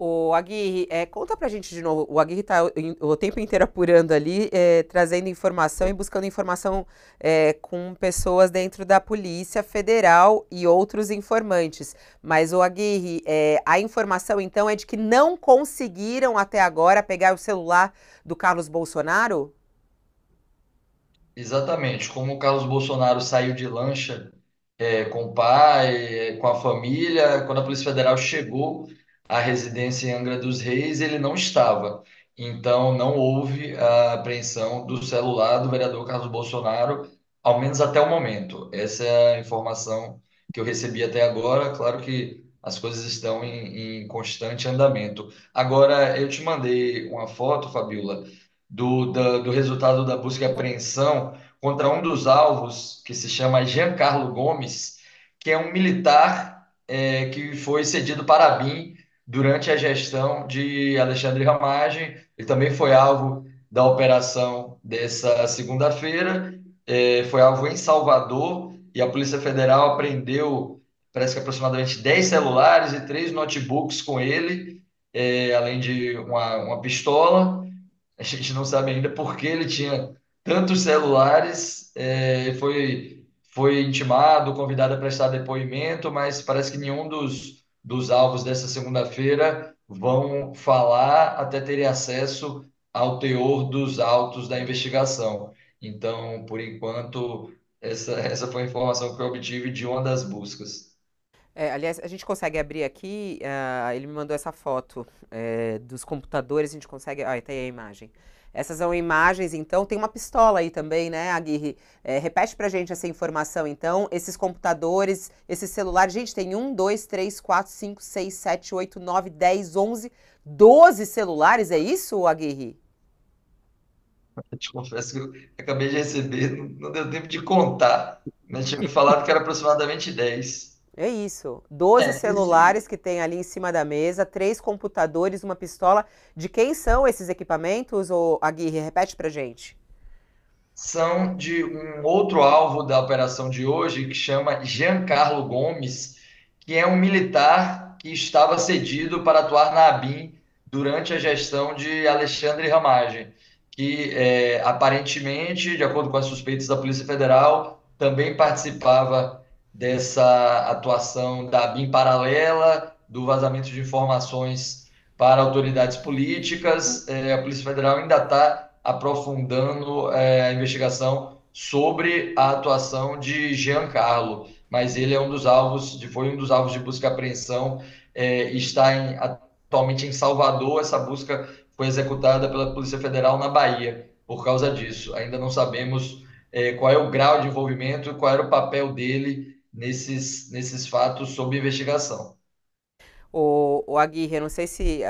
O Aguirre, conta pra gente de novo, o Aguirre tá o tempo inteiro apurando ali, trazendo informação e buscando informação com pessoas dentro da Polícia Federal e outros informantes. Mas o Aguirre, a informação então é de que não conseguiram até agora pegar o celular do Carlos Bolsonaro? Exatamente, como o Carlos Bolsonaro saiu de lancha com o pai, com a família, quando a Polícia Federal chegou a residência em Angra dos Reis, ele não estava. Então, não houve a apreensão do celular do vereador Carlos Bolsonaro, ao menos até o momento. Essa é a informação que eu recebi até agora. Claro que as coisas estão em constante andamento. Agora, eu te mandei uma foto, Fabíola, do resultado da busca e apreensão contra um dos alvos, que se chama Giancarlo Gomes, que é um militar que foi cedido para a ABIN durante a gestão de Alexandre Ramagem. Ele também foi alvo da operação dessa segunda-feira, foi alvo em Salvador, e a Polícia Federal apreendeu, parece que aproximadamente 10 celulares e 3 notebooks com ele, além de uma pistola. A gente não sabe ainda por que ele tinha tantos celulares, foi intimado, convidado a prestar depoimento, mas parece que nenhum dos alvos dessa segunda-feira vão falar até terem acesso ao teor dos autos da investigação. Então, por enquanto, essa foi a informação que eu obtive de uma das buscas. Aliás, a gente consegue abrir aqui, ele me mandou essa foto dos computadores, a gente consegue... Ah, tá aí a imagem. Essas são imagens, então, tem uma pistola aí também, né, Aguirre? Repete pra gente essa informação, então, esses computadores, esses celulares, gente, tem 1, 2, 3, 4, 5, 6, 7, 8, 9, 10, 11, 12 celulares, é isso, Aguirre? Eu te confesso que eu acabei de receber, não deu tempo de contar, mas tinha me falado que era aproximadamente 10. É isso, 12 celulares que tem ali em cima da mesa, 3 computadores, uma pistola. De quem são esses equipamentos, Aguirre? Repete pra gente. São de um outro alvo da operação de hoje, que chama Giancarlo Gomes, que é um militar que estava cedido para atuar na ABIN durante a gestão de Alexandre Ramagem, que aparentemente, de acordo com as suspeitas da Polícia Federal, também participava dessa atuação da BIM paralela, do vazamento de informações para autoridades políticas. A Polícia Federal ainda está aprofundando a investigação sobre a atuação de Giancarlo, mas ele é um dos alvos, foi um dos alvos de busca e apreensão, está atualmente em Salvador. Essa busca foi executada pela Polícia Federal na Bahia por causa disso. Ainda não sabemos qual é o grau de envolvimento e qual era o papel dele nesses fatos sob investigação. O Aguirre, eu não sei se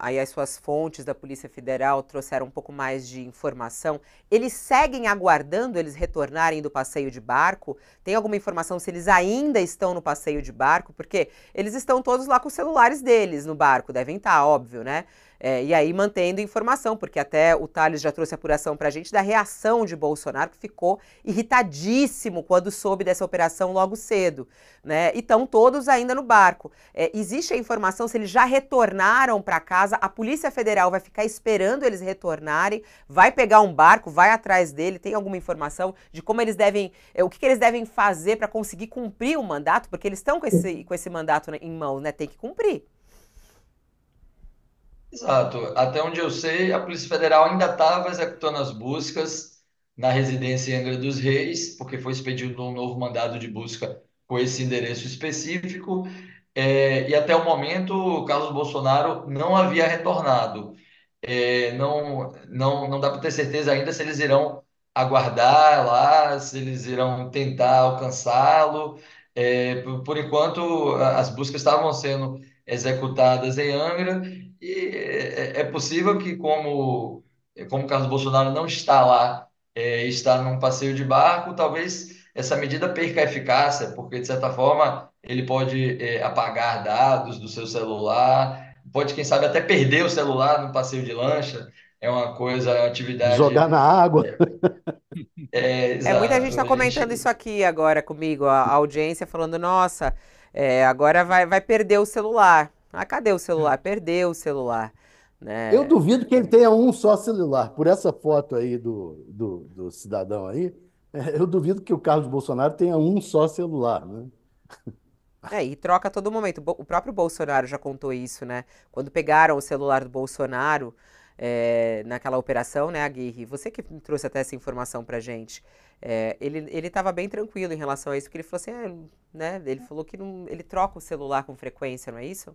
aí as suas fontes da Polícia Federal trouxeram um pouco mais de informação. Eles seguem aguardando eles retornarem do passeio de barco? Tem alguma informação se eles ainda estão no passeio de barco? Porque eles estão todos lá com os celulares deles no barco, devem estar, óbvio, né? E aí mantendo informação, porque até o Thales já trouxe apuração pra gente da reação de Bolsonaro, que ficou irritadíssimo quando soube dessa operação logo cedo, né? E estão todos ainda no barco. Existe a informação se eles já retornaram pra casa? A Polícia Federal vai ficar esperando eles retornarem, vai pegar um barco, vai atrás dele? Tem alguma informação de como eles devem, o que eles devem fazer pra conseguir cumprir o mandato? Porque eles estão com esse mandato em mãos, né? Tem que cumprir. Exato. Até onde eu sei, a Polícia Federal ainda estava executando as buscas na residência em Angra dos Reis, porque foi expedido um novo mandado de busca com esse endereço específico, e até o momento o Carlos Bolsonaro não havia retornado. Não dá para ter certeza ainda se eles irão aguardar lá, se eles irão tentar alcançá-lo. Por enquanto, as buscas estavam sendo executadas em Angra, e é possível que, como Carlos Bolsonaro não está lá, está num passeio de barco, talvez essa medida perca a eficácia, porque, de certa forma, ele pode apagar dados do seu celular, pode, quem sabe, até perder o celular no passeio de lancha. É uma coisa, é uma atividade... Jogar na água. Exato, muita gente está comentando isso aqui agora comigo, a audiência falando, nossa, agora vai perder o celular. Ah, cadê o celular? Perdeu o celular. Né? Eu duvido que ele tenha um só celular. Por essa foto aí do cidadão aí, eu duvido que o Carlos Bolsonaro tenha um só celular, né? É, e troca a todo momento. O próprio Bolsonaro já contou isso, né? Quando pegaram o celular do Bolsonaro naquela operação, né, Aguirre? Você que trouxe até essa informação pra gente. Ele estava bem tranquilo em relação a isso, porque ele falou assim, né? Ele falou que não, ele troca o celular com frequência, não é isso?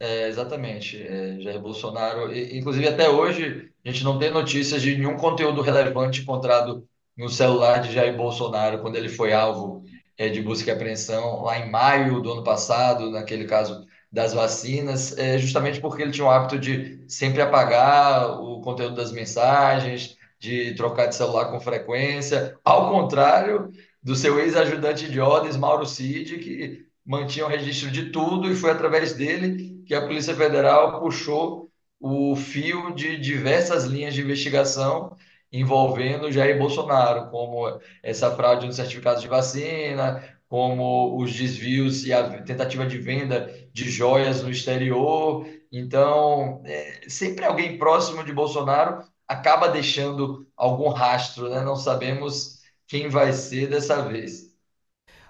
Exatamente, Jair Bolsonaro. Inclusive, até hoje, a gente não tem notícias de nenhum conteúdo relevante encontrado no celular de Jair Bolsonaro quando ele foi alvo de busca e apreensão lá em maio do ano passado, naquele caso das vacinas, justamente porque ele tinha o hábito de sempre apagar o conteúdo das mensagens, de trocar de celular com frequência, ao contrário do seu ex-ajudante de ordens, Mauro Cid, que mantinha o registro de tudo, e foi através dele que a Polícia Federal puxou o fio de diversas linhas de investigação envolvendo Jair Bolsonaro, como essa fraude nos certificados de vacina, como os desvios e a tentativa de venda de joias no exterior. Então, sempre alguém próximo de Bolsonaro acaba deixando algum rastro, né? Não sabemos quem vai ser dessa vez.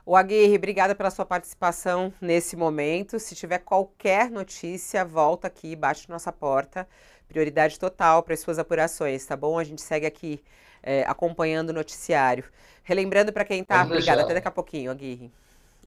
O Aguirre, obrigada pela sua participação nesse momento. Se tiver qualquer notícia, volta aqui, bate nossa porta. Prioridade total para as suas apurações, tá bom? A gente segue aqui acompanhando o noticiário. Relembrando para quem está... Obrigada, até daqui a pouquinho, Aguirre.